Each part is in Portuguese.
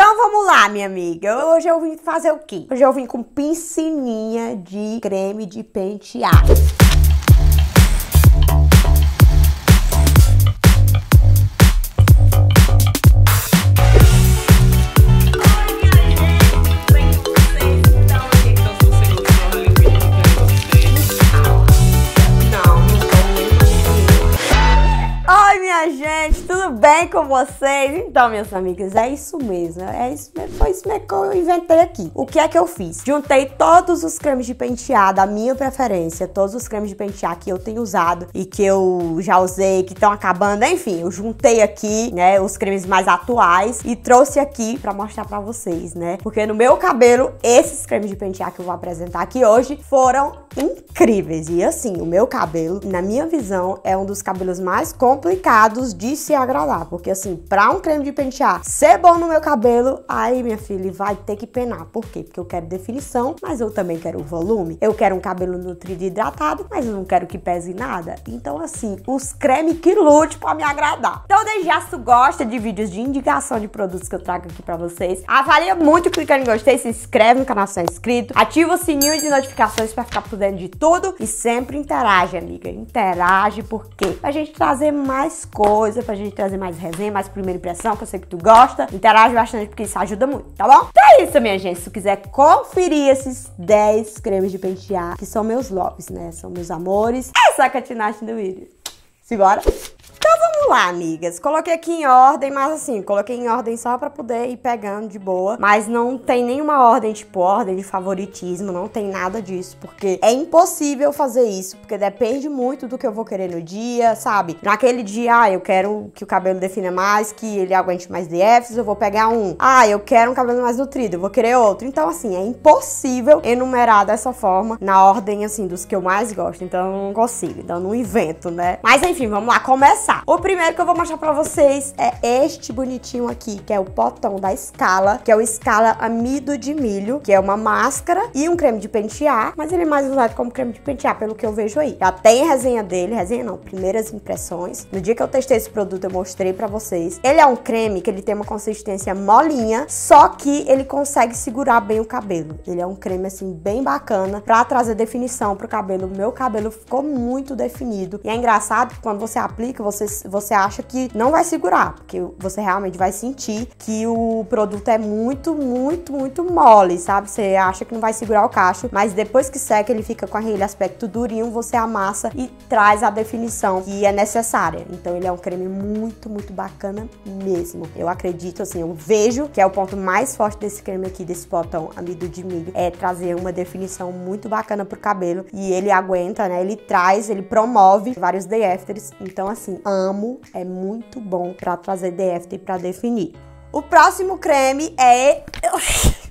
Então vamos lá, minha amiga. Hoje eu vim fazer o quê? Hoje eu vim com piscininha de creme de pentear. Com vocês. Então, minhas amigas, é isso mesmo. Foi isso mesmo que eu inventei aqui. O que é que eu fiz? Juntei todos os cremes de pentear da minha preferência, todos os cremes de pentear que eu tenho usado e que eu já usei, que estão acabando, enfim, eu juntei aqui, né, os cremes mais atuais e trouxe aqui pra mostrar pra vocês, né, porque no meu cabelo, esses cremes de pentear que eu vou apresentar aqui hoje foram incríveis. E assim, o meu cabelo, na minha visão, é um dos cabelos mais complicados de se agradar, porque assim, pra um creme de pentear ser bom no meu cabelo, aí minha filha vai ter que penar. Por quê? Porque eu quero definição, mas eu também quero volume. Eu quero um cabelo nutrido e hidratado, mas eu não quero que pese nada. Então assim, os cremes que lute pra me agradar. Então desde já, se tu gosta de vídeos de indicação de produtos que eu trago aqui pra vocês, avalia muito clicando em gostei, se inscreve no canal se não é inscrito, ativa o sininho de notificações pra ficar por dentro de tudo e sempre interage, amiga. Interage por quê? Pra gente trazer mais coisa, pra gente trazer mais resenha, mais primeira impressão, que eu sei que tu gosta. Interage bastante porque isso ajuda muito, tá bom? Então é isso, minha gente. Se tu quiser conferir esses 10 cremes de pentear, que são meus loves, né? São meus amores. Essa é a catinagem do vídeo. Simbora? Então vamos lá, amigas. Coloquei aqui em ordem, mas assim, coloquei em ordem só pra poder ir pegando de boa. Mas não tem nenhuma ordem, tipo, ordem de favoritismo, não tem nada disso, porque é impossível fazer isso, porque depende muito do que eu vou querer no dia, sabe? Naquele dia, ah, eu quero que o cabelo defina mais, que ele aguente mais DFs, eu vou pegar um. Ah, eu quero um cabelo mais nutrido, eu vou querer outro. Então assim, é impossível enumerar dessa forma, na ordem, assim, dos que eu mais gosto. Então eu não consigo, então eu não invento, né? Mas enfim, vamos lá, começa. O primeiro que eu vou mostrar pra vocês é este bonitinho aqui, que é o potão da Skala, que é o Skala Amido de Milho, que é uma máscara e um creme de pentear, mas ele é mais usado como creme de pentear, pelo que eu vejo aí. Já tem resenha dele, resenha não, primeiras impressões. No dia que eu testei esse produto, eu mostrei pra vocês. Ele é um creme que ele tem uma consistência molinha, só que ele consegue segurar bem o cabelo. Ele é um creme, assim, bem bacana pra trazer definição pro cabelo. Meu cabelo ficou muito definido. E é engraçado que quando você aplica, você acha que não vai segurar, porque você realmente vai sentir que o produto é muito, muito, muito mole, sabe? Você acha que não vai segurar o cacho, mas depois que seca ele fica com aquele aspecto durinho, você amassa e traz a definição que é necessária. Então ele é um creme muito, muito bacana mesmo. Eu acredito, assim, eu vejo que é o ponto mais forte desse creme aqui, desse potão amido de milho, é trazer uma definição muito bacana pro cabelo, e ele aguenta, né? Ele traz, ele promove vários day afters, então assim, amo, é muito bom pra trazer DF e pra definir. O próximo creme é...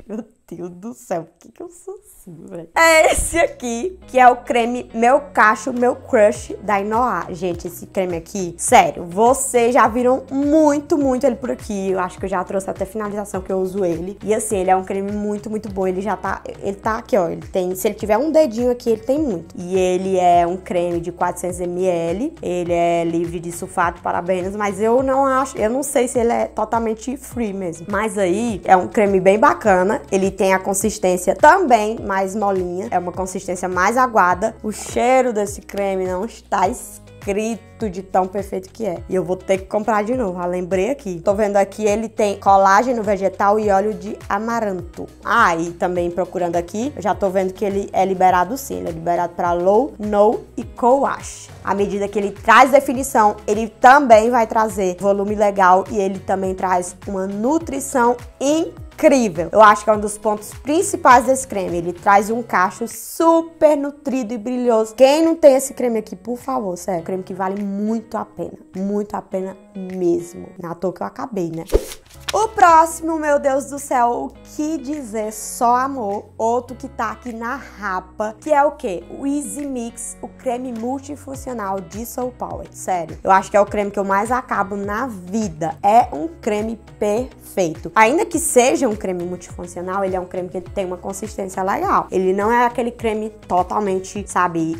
Meu Deus do céu, o que que eu sou assim, velho? É esse aqui, que é o creme Meu Cacho, Meu Crush da Inoá. Gente, esse creme aqui, sério, vocês já viram muito, muito ele por aqui. Eu acho que eu já trouxe até finalização que eu uso ele. E assim, ele é um creme muito, muito bom. Ele já tá, ele tá aqui, ó, ele tem, se ele tiver um dedinho aqui, ele tem muito. E ele é um creme de 400 ml, ele é livre de sulfato, parabenos, mas eu não acho, eu não sei se ele é totalmente free mesmo. Mas aí, é um creme bem bacana, ele tem a consistência também mais molinha, é uma consistência mais aguada. O cheiro desse creme não está escrito de tão perfeito que é. E eu vou ter que comprar de novo, ah, lembrei aqui. Tô vendo aqui, ele tem colágeno vegetal e óleo de amaranto. Ah, e também procurando aqui, eu já tô vendo que ele é liberado sim, ele é liberado pra low, no e co-wash. À medida que ele traz definição, ele também vai trazer volume legal e ele também traz uma nutrição incrível. Eu acho que é um dos pontos principais desse creme. Ele traz um cacho super nutrido e brilhoso. Quem não tem esse creme aqui, por favor, sério, é um creme que vale muito a pena mesmo. Não é à toa que eu acabei, né? O próximo, meu Deus do céu, o que dizer, só amor, outro que tá aqui na rapa, que é o quê? O Easy Mix, o creme multifuncional de Soul Power, sério, eu acho que é o creme que eu mais acabo na vida, é um creme perfeito. perfeito. Ainda que seja um creme multifuncional, ele é um creme que tem uma consistência legal. Ele não é aquele creme totalmente, sabe,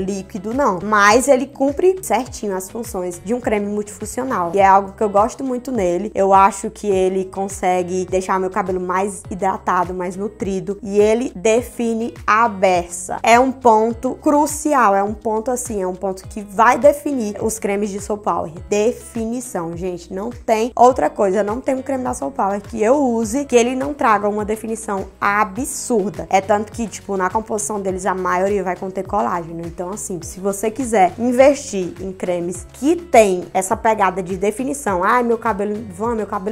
líquido, não. Mas ele cumpre certinho as funções de um creme multifuncional. E é algo que eu gosto muito nele. Eu acho que ele consegue deixar meu cabelo mais hidratado, mais nutrido. E ele define a beça. É um ponto crucial, é um ponto assim, é um ponto que vai definir os cremes de Soul Power. Definição, gente, não tem outra coisa, não tem um creme da Soul Power que eu use, que ele não traga uma definição absurda. É tanto que, tipo, na composição deles, a maioria vai conter colágeno. Então, assim, se você quiser investir em cremes que tem essa pegada de definição, ai, meu cabelo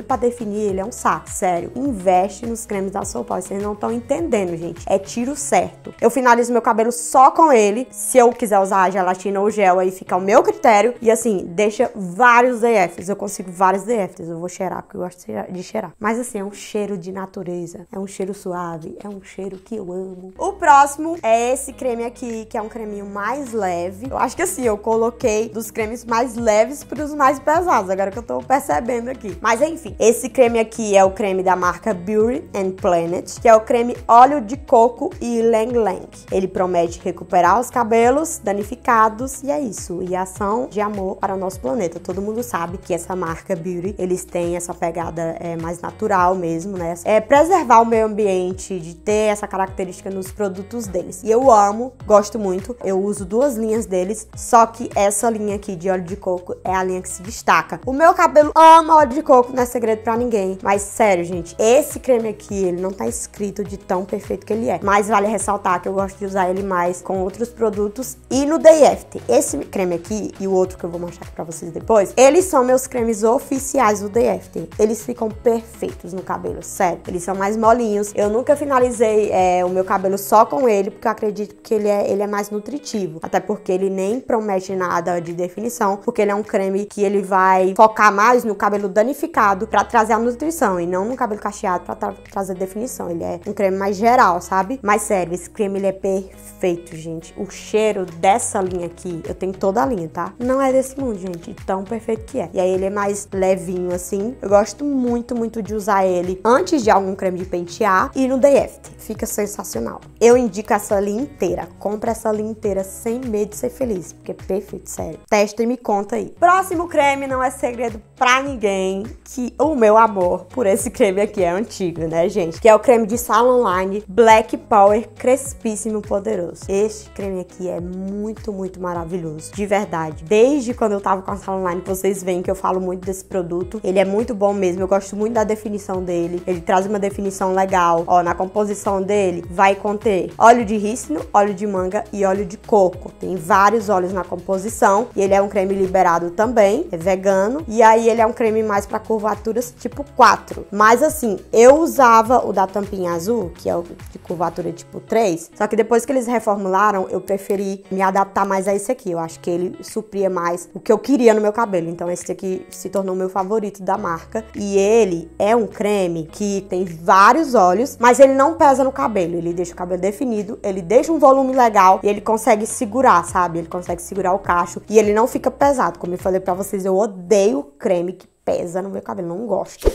pra definir, ele é um saco, sério. Investe nos cremes da Soul Power, vocês não estão entendendo, gente. É tiro certo. Eu finalizo meu cabelo só com ele, se eu quiser usar a gelatina ou gel, aí fica ao meu critério. E assim, deixa vários DFs, eu consigo vários DFs, eu vou cheirar, porque eu gosto de cheirar. Mas assim, é um cheiro de natureza, é um cheiro suave, é um cheiro que eu amo. O próximo é esse creme aqui, que é um creminho mais leve. Eu acho que assim, eu coloquei dos cremes mais leves para os mais pesados, agora que eu tô percebendo aqui. Mas enfim, esse creme aqui é o creme da marca Beauty and Planet, que é o creme óleo de coco e Lang Lang. Ele promete recuperar os cabelos danificados, e é isso. E ação de amor para o nosso planeta. Todo mundo sabe que essa marca Beauty, eles têm essa pegada mais natural mesmo, né? É preservar o meio ambiente, de ter essa característica nos produtos deles. E eu amo, gosto muito. Eu uso duas linhas deles, só que essa linha aqui de óleo de coco é a linha que se destaca. O meu cabelo ama óleo de coco, não é segredo pra ninguém. Mas sério, gente, esse creme aqui, ele não tá escrito de tão perfeito que ele é. Mas vale ressaltar que eu gosto de usar ele mais com outros produtos e no Day After. Esse creme aqui e o outro que eu vou mostrar pra vocês depois, eles são meus cremes oficiais do Day After. Eles ficam perfeitos no cabelo, sério. Eles são mais molinhos. Eu nunca finalizei o meu cabelo só com ele, porque eu acredito que ele é mais nutritivo. Até porque ele nem promete nada de definição, porque ele é um creme que ele vai focar mais no cabelo danificado pra trazer a nutrição, e não no cabelo cacheado pra trazer definição. Ele é um creme mais geral, sabe? Mas sério, esse creme ele é perfeito, gente. O cheiro dessa linha aqui, eu tenho toda a linha, tá? Não é desse mundo, gente, tão perfeito que é. E aí ele é mais levinho, assim. Eu gosto muito, muito de usar ele antes de algum creme de pentear e no Day After. Fica sensacional. Eu indico essa linha inteira. Compra essa linha inteira sem medo de ser feliz, porque é perfeito, sério. Testa e me conta aí. Próximo creme não é segredo pra ninguém que o meu amor por esse creme aqui é antigo, né, gente? Que é o creme de Salon Line Black Power Crespíssimo Poderoso. Este creme aqui é muito, muito maravilhoso, de verdade. Desde quando eu tava com a Salon Line, vocês veem que eu falo muito desse produto. Ele é muito bom mesmo, eu gosto muito da definição dele. Ele traz uma definição legal. Ó, na composição dele vai conter óleo de rícino, óleo de manga e óleo de coco. Tem vários óleos na composição e ele é um creme liberado também, é vegano. E aí ele é um creme mais pra curvaturas tipo 4. Mas assim, eu usava o da tampinha azul, que é o de curvatura tipo 3, só que depois que eles reformularam, eu preferi me adaptar mais a esse aqui. Eu acho que ele supria mais o que eu queria no meu cabelo, então esse aqui se tornou meu favorito da marca. E ele é um creme que tem vários óleos, mas ele não pesa no cabelo, ele deixa o cabelo definido, ele deixa um volume legal e ele consegue segurar, sabe? Ele consegue segurar o cacho e ele não fica pesado. Como eu falei pra vocês, eu odeio creme que pesa no meu cabelo, não gosto.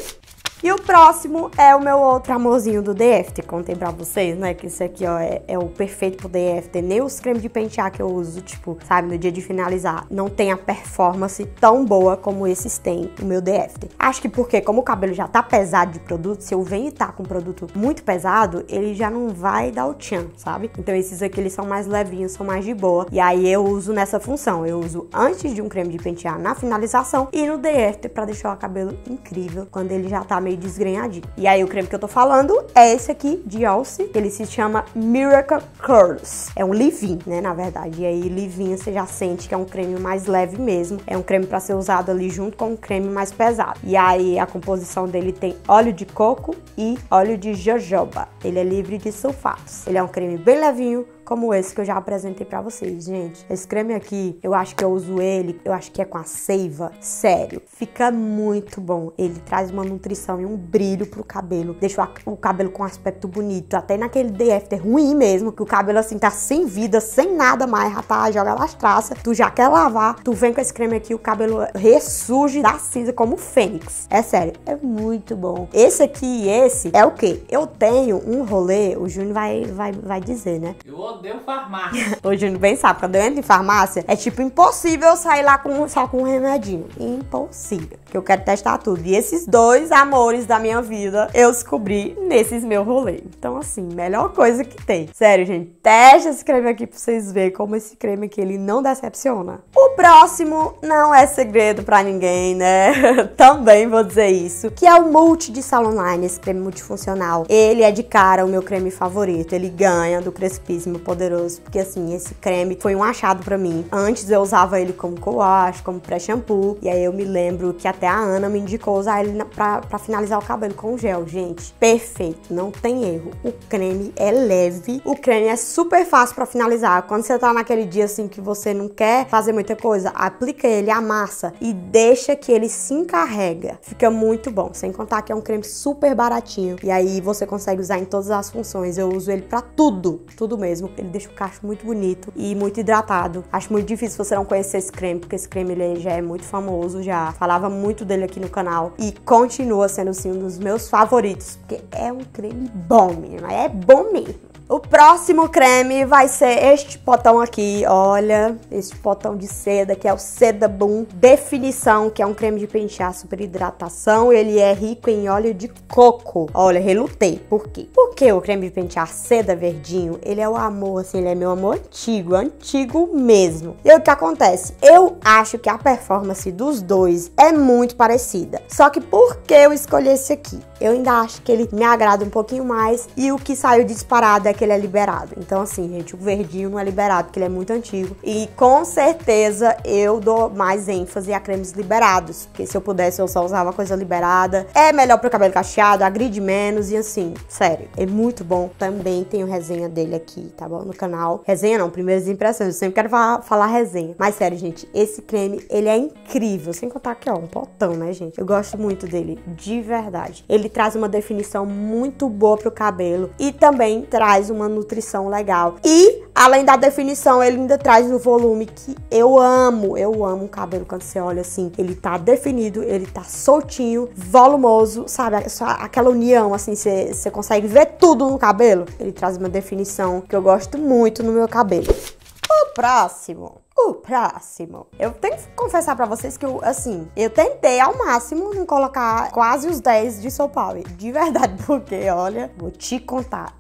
E o próximo é o meu outro amorzinho do Day After. Contei pra vocês, né, que esse aqui, ó, é o perfeito pro Day After. Nem os cremes de pentear que eu uso, tipo, sabe, no dia de finalizar, não tem a performance tão boa como esses têm o meu Day After. Acho que porque, como o cabelo já tá pesado de produto, se eu venho e tá com um produto muito pesado, ele já não vai dar o tchan, sabe? Então esses aqui, eles são mais levinhos, são mais de boa. E aí eu uso nessa função. Eu uso antes de um creme de pentear na finalização e no Day After pra deixar o cabelo incrível quando ele já tá meio desgrenhadinho. E aí o creme que eu tô falando é esse aqui, de Aussie. Ele se chama Miracle Curls. É um leave-in, né, na verdade. E aí leave-in você já sente que é um creme mais leve mesmo. É um creme pra ser usado ali junto com um creme mais pesado. E aí a composição dele tem óleo de coco e óleo de jojoba. Ele é livre de sulfatos. Ele é um creme bem levinho, como esse que eu já apresentei pra vocês, gente. Esse creme aqui, eu acho que eu uso ele, eu acho que é com a seiva. Sério, fica muito bom. Ele traz uma nutrição e um brilho pro cabelo. Deixa o cabelo com um aspecto bonito. Até naquele day after ruim mesmo, que o cabelo assim tá sem vida, sem nada mais, rapaz, joga lá as traças. Tu já quer lavar, tu vem com esse creme aqui, o cabelo ressurge da cinza como fênix. É sério, é muito bom. Esse aqui e esse é o quê? Eu tenho um rolê, o Júnior vai dizer, né? Eu odeio farmácia. O Júnior bem sabe, quando eu entro em farmácia, é tipo impossível eu sair lá só com um remedinho. Impossível. Que eu quero testar tudo. E esses dois amores da minha vida, eu descobri nesses meus rolês. Então, assim, melhor coisa que tem. Sério, gente, teste esse creme aqui pra vocês verem como esse creme aqui, ele não decepciona. O próximo não é segredo pra ninguém, né? Também vou dizer isso. Que é o Multi de Salon Line, esse creme multifuncional. Ele é de cara o meu creme favorito. Ele ganha do Crespíssimo Poderoso, porque assim, esse creme foi um achado pra mim. Antes eu usava ele como co-wash, como pré-shampoo. E aí eu me lembro que até a Ana me indicou usar ele pra finalizar o cabelo com gel, gente. Perfeito, não tem erro. O creme é leve. O creme é super fácil pra finalizar. Quando você tá naquele dia assim que você não quer fazer muita coisa, aplica ele, amassa e deixa que ele se encarrega. Fica muito bom. Sem contar que é um creme super baratinho. E aí você consegue usar em todas as funções. Eu uso ele pra tudo. Tudo mesmo. Ele deixa o cacho muito bonito e muito hidratado. Acho muito difícil você não conhecer esse creme, porque esse creme ele já é muito famoso. Já falava muito dele aqui no canal. E continua sendo assim um dos meus favoritos. Porque é um creme bom, menina. É bom mesmo. O próximo creme vai ser este potão aqui, olha, este potão de seda, que é o Seda Boom Definição, que é um creme de pentear super hidratação, ele é rico em óleo de coco. Olha, relutei, por quê? Porque o creme de pentear seda verdinho, ele é o amor, assim, ele é meu amor antigo, antigo mesmo. E o que acontece? Eu acho que a performance dos dois é muito parecida, só que por que eu escolhi esse aqui? Eu ainda acho que ele me agrada um pouquinho mais e o que saiu disparado é que ele é liberado. Então assim, gente, o verdinho não é liberado, porque ele é muito antigo. E com certeza eu dou mais ênfase a cremes liberados, porque se eu pudesse eu só usava coisa liberada. É melhor pro cabelo cacheado, agride menos e assim, sério, é muito bom. Também tenho resenha dele aqui, tá bom? No canal. Resenha não, primeiras impressões, eu sempre quero falar resenha. Mas sério, gente, esse creme, ele é incrível. Sem contar que, ó, um potão, né, gente? Eu gosto muito dele, de verdade. Ele traz uma definição muito boa pro cabelo e também traz uma nutrição legal. E além da definição, ele ainda traz o volume que eu amo. Eu amo o cabelo quando você olha assim, ele tá definido, ele tá soltinho, volumoso, sabe? Só aquela união, assim, você consegue ver tudo no cabelo. Ele traz uma definição que eu gosto muito no meu cabelo. O próximo... Eu tenho que confessar pra vocês que eu, assim, eu tentei ao máximo não colocar quase os 10 de Soul Power, de verdade, porque, olha, vou te contar,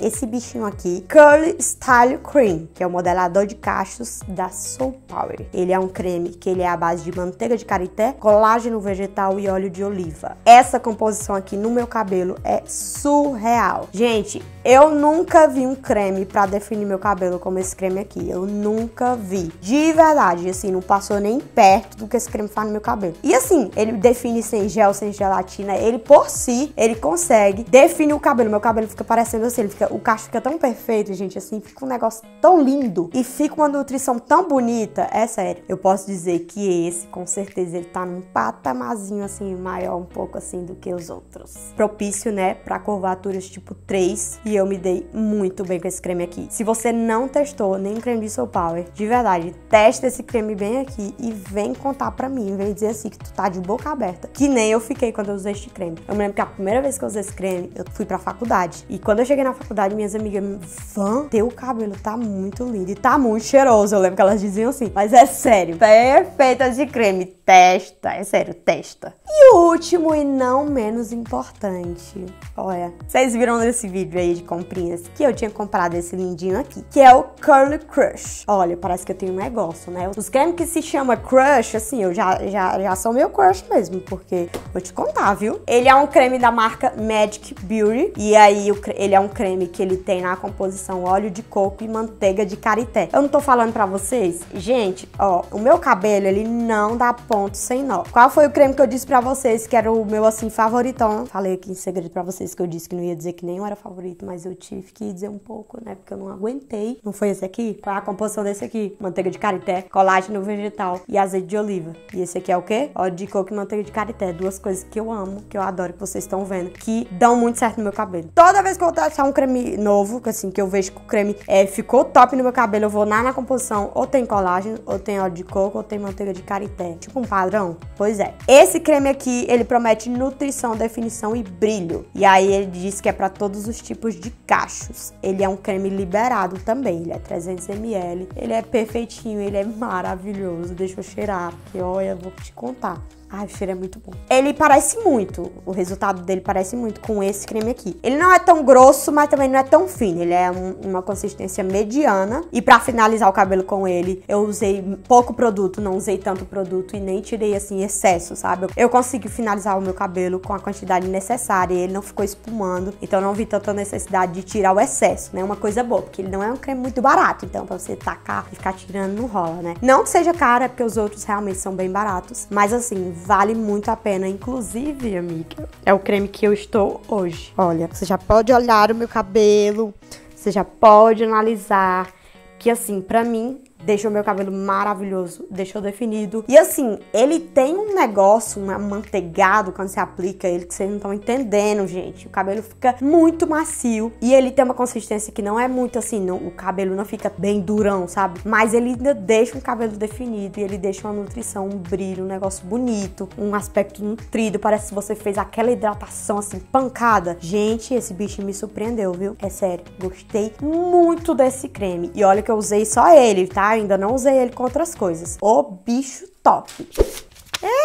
esse bichinho aqui, Curly Style Cream, que é o modelador de cachos da Soul Power. Ele é um creme que ele é à base de manteiga de karité, colágeno vegetal e óleo de oliva. Essa composição aqui no meu cabelo é surreal. Gente, eu nunca vi um creme pra definir meu cabelo como esse creme aqui, eu nunca vi. De verdade, assim, não passou nem perto do que esse creme faz no meu cabelo. E assim, ele define sem gel, sem gelatina. Ele por si, ele consegue definir o cabelo. Meu cabelo fica parecendo assim, ele fica, o cacho fica tão perfeito, gente, assim, fica um negócio tão lindo. E fica uma nutrição tão bonita, é sério. Eu posso dizer que esse, com certeza, ele tá num patamazinho, assim, maior um pouco, assim, do que os outros. Propício, né, pra curvaturas tipo 3. E eu me dei muito bem com esse creme aqui. Se você não testou nem creme de Soul Power, de verdade, testa esse creme bem aqui e vem contar pra mim, vem dizer assim que tu tá de boca aberta, que nem eu fiquei quando eu usei este creme. Eu me lembro que a primeira vez que eu usei esse creme, eu fui pra faculdade, e quando eu cheguei na faculdade, minhas amigas me falaram, teu cabelo tá muito lindo e tá muito cheiroso, eu lembro que elas diziam assim, mas é sério, perfeito esse creme, testa, é sério, testa. E o último e não menos importante, olha, vocês viram nesse vídeo aí de comprinhas que eu tinha comprado esse lindinho aqui, que é o Curly Crush. Olha, parece que eu tenho um negócio, né? Os cremes que se chama Crush, assim, eu já sou meu crush mesmo, porque vou te contar, viu? Ele é um creme da marca Magic Beauty, e aí ele é um creme que ele tem na composição óleo de coco e manteiga de karité. Eu não tô falando pra vocês? Gente, ó, o meu cabelo, ele não dá ponto ponto, sem nó. Qual foi o creme que eu disse pra vocês que era o meu, assim, favoritão? Falei aqui em segredo pra vocês que eu disse que não ia dizer que nenhum era favorito, mas eu tive que dizer um pouco, né? Porque eu não aguentei. Não foi esse aqui? Qual é a composição desse aqui? Manteiga de carité, colágeno vegetal e azeite de oliva. E esse aqui é o quê? Óleo de coco e manteiga de carité. Duas coisas que eu amo, que eu adoro, que vocês estão vendo, que dão muito certo no meu cabelo. Toda vez que eu testar um creme novo, assim, que eu vejo que o creme ficou top no meu cabelo, eu vou lá na composição, ou tem colágeno, ou tem óleo de coco, ou tem manteiga de carité. Tipo um padrão? Pois é. Esse creme aqui, ele promete nutrição, definição e brilho. E aí ele diz que é pra todos os tipos de cachos. Ele é um creme liberado também. Ele é 300 ml. Ele é perfeitinho, ele é maravilhoso. Deixa eu cheirar, porque olha, eu vou te contar. Ai, o cheiro é muito bom. Ele parece muito, o resultado dele parece muito com esse creme aqui. Ele não é tão grosso, mas também não é tão fino. Ele é uma consistência mediana. E pra finalizar o cabelo com ele, eu usei pouco produto, não usei tanto produto e nem tirei, assim, excesso, sabe? Eu consegui finalizar o meu cabelo com a quantidade necessária e ele não ficou espumando. Então não vi tanta necessidade de tirar o excesso, né? Uma coisa boa, porque ele não é um creme muito barato. Então pra você tacar e ficar tirando, não rola, né? Não que seja caro, é porque os outros realmente são bem baratos. Mas assim, vale muito a pena, inclusive, amiga, é o creme que eu estou hoje. Olha, você já pode olhar o meu cabelo, você já pode analisar, que assim, pra mim, deixou meu cabelo maravilhoso, deixou definido. E assim, ele tem um negócio, um amanteigado quando você aplica ele, que vocês não estão entendendo, gente. O cabelo fica muito macio e ele tem uma consistência que não é muito assim, não, o cabelo não fica bem durão, sabe? Mas ele ainda deixa um cabelo definido e ele deixa uma nutrição, um brilho, um negócio bonito, um aspecto nutrido. Parece que você fez aquela hidratação assim, pancada. Gente, esse bicho me surpreendeu, viu? É sério, gostei muito desse creme. E olha que eu usei só ele, tá? Ainda não usei ele com outras coisas. Ô, bicho top!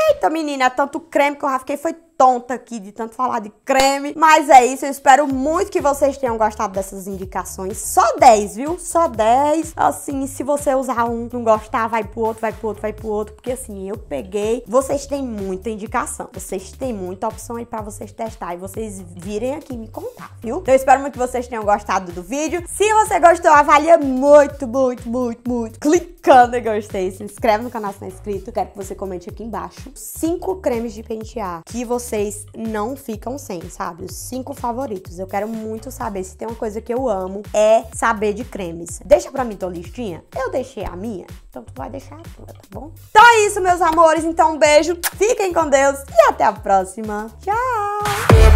Eita, menina, é tanto creme que eu já fiquei foi tonta aqui de tanto falar de creme. Mas é isso, eu espero muito que vocês tenham gostado dessas indicações. Só 10, viu? Só 10. Assim, se você usar um, não gostar, vai pro outro, vai pro outro, vai pro outro. Porque assim, eu peguei. Vocês têm muita indicação. Vocês têm muita opção aí pra vocês testar e vocês virem aqui me contar, viu? Então eu espero muito que vocês tenham gostado do vídeo. Se você gostou, avalia muito, muito, muito, muito. Clicando em gostei. Se inscreve no canal se não é inscrito. Quero que você comente aqui embaixo 5 cremes de pentear que vocês não ficam sem, sabe? Os 5 favoritos. Eu quero muito saber. Se tem uma coisa que eu amo, é saber de cremes. Deixa pra mim tua listinha. Eu deixei a minha, então tu vai deixar a tua, tá bom? Então é isso, meus amores. Então um beijo, fiquem com Deus e até a próxima. Tchau!